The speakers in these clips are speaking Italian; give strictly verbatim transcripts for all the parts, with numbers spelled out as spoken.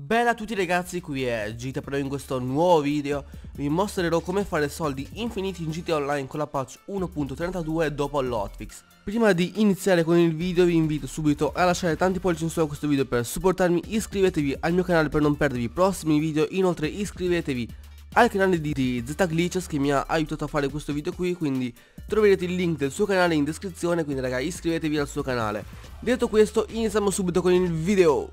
Bella a tutti ragazzi, qui è G T A Pro. In questo nuovo video vi mostrerò come fare soldi infiniti in G T A Online con la patch uno punto trentadue dopo l'hotfix. Prima di iniziare con il video vi invito subito a lasciare tanti pollici in su a questo video per supportarmi, iscrivetevi al mio canale per non perdervi i prossimi video, inoltre iscrivetevi al canale di zGlitches che mi ha aiutato a fare questo video qui, quindi troverete il link del suo canale in descrizione, quindi ragazzi iscrivetevi al suo canale. Detto questo iniziamo subito con il video.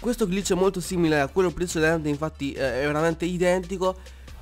Questo glitch è molto simile a quello precedente, infatti eh, è veramente identico.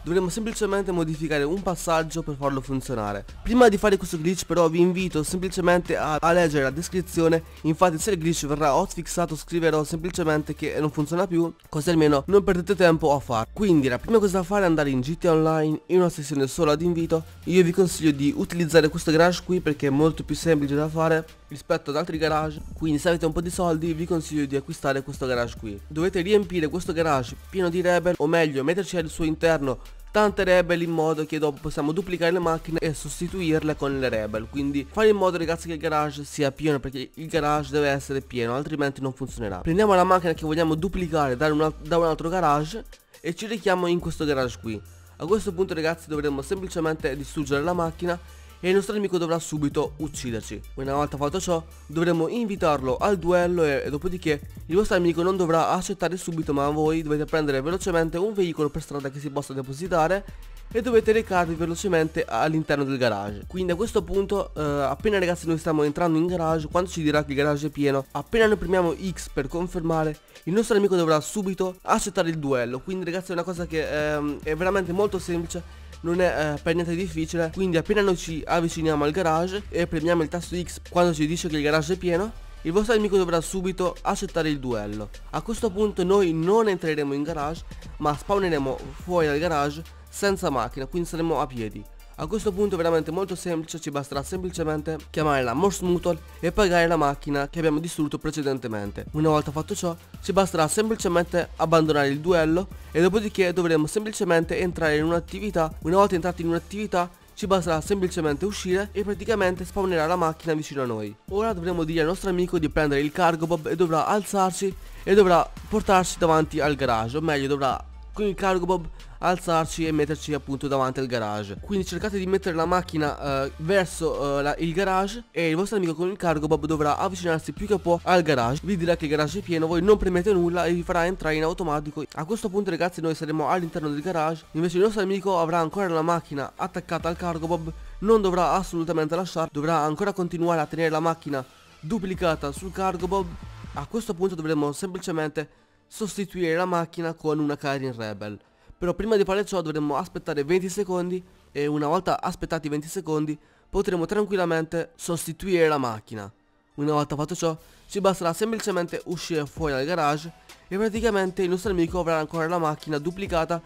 Dovremmo semplicemente modificare un passaggio per farlo funzionare. Prima di fare questo glitch però vi invito semplicemente a, a leggere la descrizione. Infatti se il glitch verrà hotfixato scriverò semplicemente che non funziona più, così almeno non perdete tempo a farlo. Quindi la prima cosa da fare è andare in G T A Online in una sessione solo ad invito. Io vi consiglio di utilizzare questo garage qui perché è molto più semplice da fare rispetto ad altri garage. Quindi se avete un po' di soldi vi consiglio di acquistare questo garage qui. Dovete riempire questo garage pieno di rebel, o meglio metterci al suo interno tante rebel, in modo che dopo possiamo duplicare le macchine e sostituirle con le rebel. Quindi fare in modo ragazzi che il garage sia pieno, perché il garage deve essere pieno altrimenti non funzionerà. Prendiamo la macchina che vogliamo duplicare da un, da un altro garage e ci rechiamo in questo garage qui. A questo punto ragazzi dovremmo semplicemente distruggere la macchina e il nostro nemico dovrà subito ucciderci. Una volta fatto ciò dovremo invitarlo al duello e, e dopodiché il vostro nemico non dovrà accettare subito, ma voi dovete prendere velocemente un veicolo per strada che si possa depositare e dovete recarvi velocemente all'interno del garage. Quindi a questo punto eh, appena ragazzi noi stiamo entrando in garage, quando ci dirà che il garage è pieno, appena noi premiamo X per confermare, il nostro nemico dovrà subito accettare il duello. Quindi ragazzi è una cosa che eh, è veramente molto semplice, non è eh, per niente difficile. Quindi appena noi ci avviciniamo al garage e premiamo il tasto X quando ci dice che il garage è pieno, il vostro nemico dovrà subito accettare il duello. A questo punto noi non entreremo in garage ma spawneremo fuori dal garage senza macchina, quindi saremo a piedi. A questo punto è veramente molto semplice, ci basterà semplicemente chiamare la Mors Mutual e pagare la macchina che abbiamo distrutto precedentemente. Una volta fatto ciò ci basterà semplicemente abbandonare il duello e dopodiché dovremo semplicemente entrare in un'attività. Una volta entrati in un'attività ci basterà semplicemente uscire e praticamente spawnerà la macchina vicino a noi. Ora dovremo dire al nostro amico di prendere il Cargo Bob e dovrà alzarsi e dovrà portarci davanti al garage, o meglio dovrà con il Cargo Bob alzarci e metterci appunto davanti al garage. Quindi cercate di mettere la macchina eh, verso eh, la, il garage e il vostro amico con il Cargo Bob dovrà avvicinarsi più che può al garage. Vi dirà che il garage è pieno, voi non premete nulla e vi farà entrare in automatico. A questo punto ragazzi noi saremo all'interno del garage, invece il nostro amico avrà ancora la macchina attaccata al Cargo Bob, non dovrà assolutamente lasciarla, dovrà ancora continuare a tenere la macchina duplicata sul Cargo Bob. A questo punto dovremo semplicemente sostituire la macchina con una Karin Rebel. Però prima di fare ciò dovremmo aspettare venti secondi e una volta aspettati venti secondi potremo tranquillamente sostituire la macchina. Una volta fatto ciò ci basterà semplicemente uscire fuori dal garage e praticamente il nostro amico avrà ancora la macchina duplicata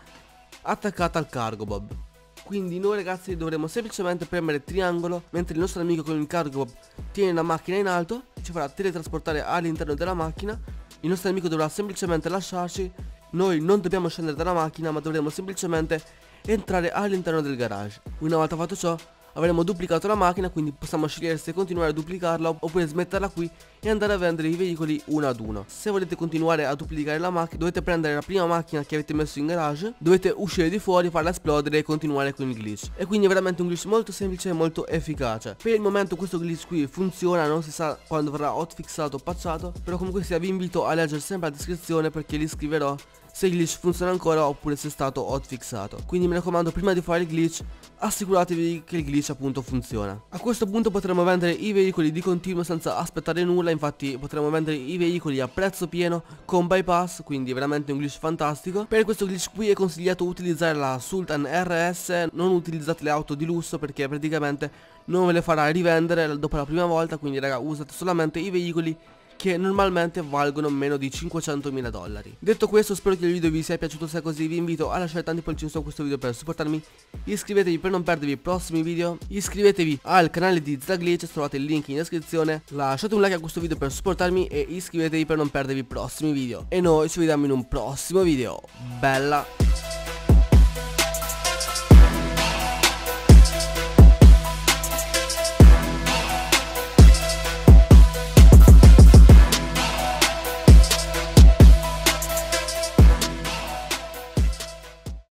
attaccata al Cargo Bob. Quindi noi ragazzi dovremo semplicemente premere triangolo mentre il nostro amico con il Cargo Bob tiene la macchina in alto, ci farà teletrasportare all'interno della macchina. Il nostro amico dovrà semplicemente lasciarci. Noi non dobbiamo scendere dalla macchina ma dovremo semplicemente entrare all'interno del garage. Una volta fatto ciò avremo duplicato la macchina, quindi possiamo scegliere se continuare a duplicarla oppure smetterla qui e andare a vendere i veicoli uno ad uno. Se volete continuare a duplicare la macchina dovete prendere la prima macchina che avete messo in garage, dovete uscire di fuori, farla esplodere e continuare con il glitch. E quindi è veramente un glitch molto semplice e molto efficace. Per il momento questo glitch qui funziona, non si sa quando verrà hotfixato o patchato, però comunque sia vi invito a leggere sempre la descrizione perché li scriverò se il glitch funziona ancora oppure se è stato hotfixato. Quindi mi raccomando, prima di fare il glitch assicuratevi che il glitch appunto funziona. A questo punto potremo vendere i veicoli di continuo senza aspettare nulla, infatti potremo vendere i veicoli a prezzo pieno con bypass, quindi è veramente un glitch fantastico. Per questo glitch qui è consigliato utilizzare la Sultan R S, non utilizzate le auto di lusso perché praticamente non ve le farà rivendere dopo la prima volta, quindi raga usate solamente i veicoli che normalmente valgono meno di cinquecentomila dollari. Detto questo spero che il video vi sia piaciuto, se è così vi invito a lasciare tanti pollici in su a questo video per supportarmi, iscrivetevi per non perdervi i prossimi video, iscrivetevi al canale di zGlitches, trovate il link in descrizione, lasciate un like a questo video per supportarmi e iscrivetevi per non perdervi i prossimi video e noi ci vediamo in un prossimo video. Bella!